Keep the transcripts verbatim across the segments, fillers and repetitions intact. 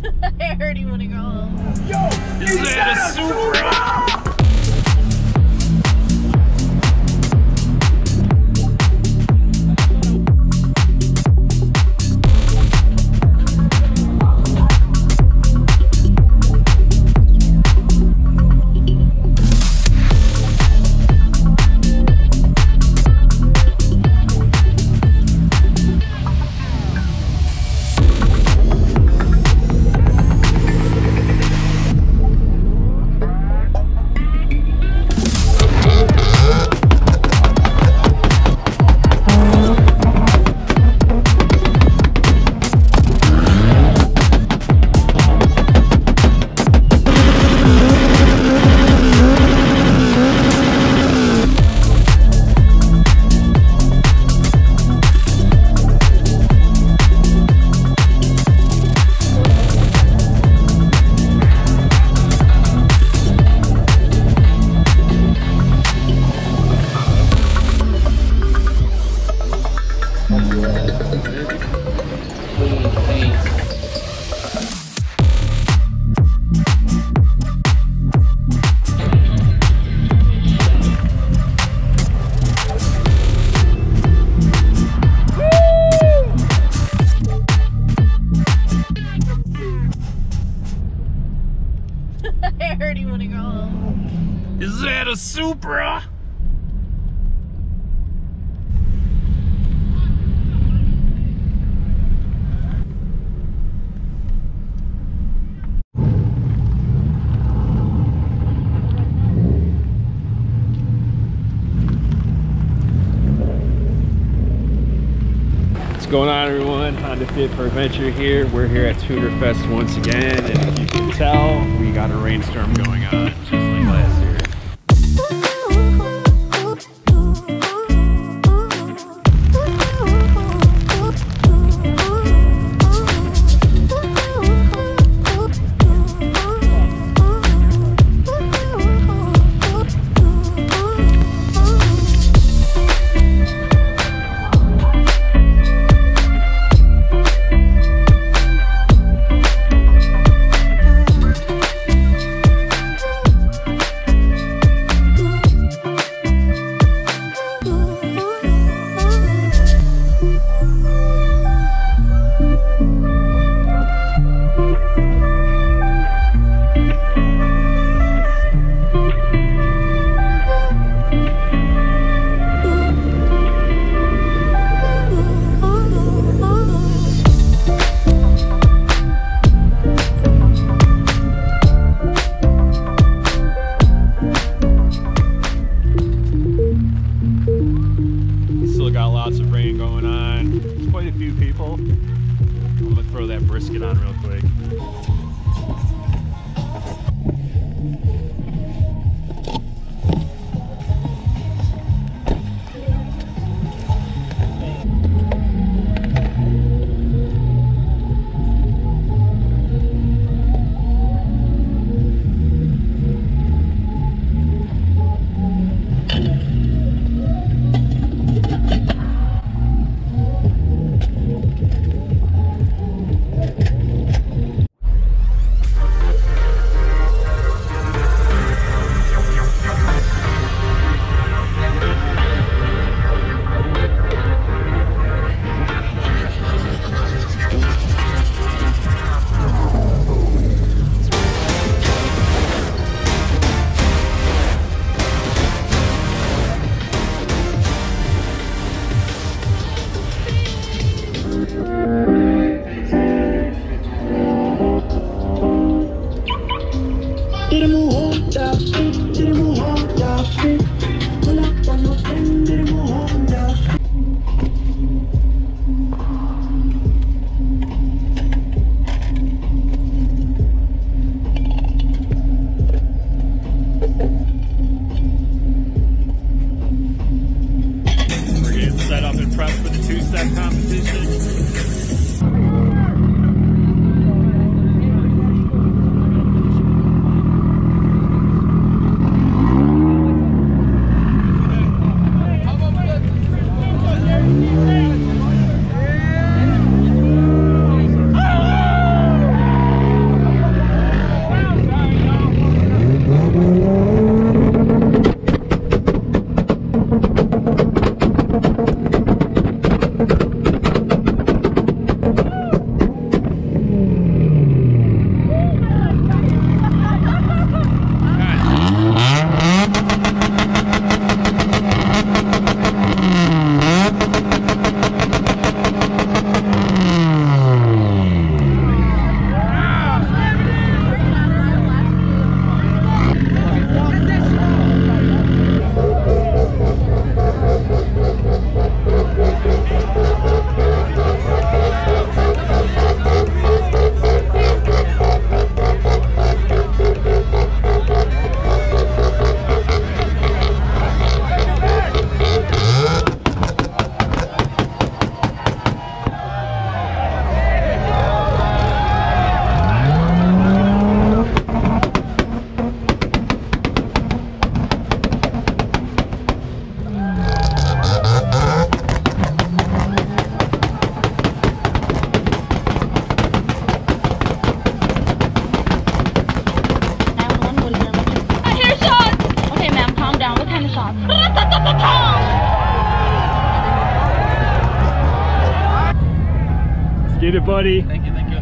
I already want to go home. Yo, this is a Supra! I already want to go home. Is that a Supra? What's going on, everyone? Honda Fit for Adventure here. We're here at Tuner Fest once again, and if you can tell, we got a rainstorm going on, just like last year. Brisket on real quick. you, buddy. Thank you, thank you.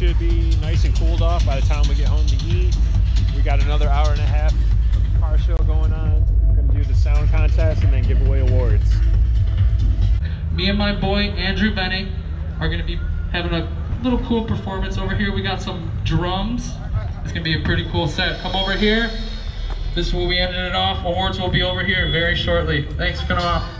should be nice and cooled off by the time we get home to eat. We got another hour and a half car show going on. We're gonna do the sound contest and then give away awards. Me and my boy Andrew Benny are gonna be having a little cool performance over here. We got some drums. It's gonna be a pretty cool set. Come over here. This is where we ended it off. Awards will be over here very shortly. Thanks for coming off.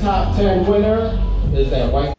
Top ten winner is that white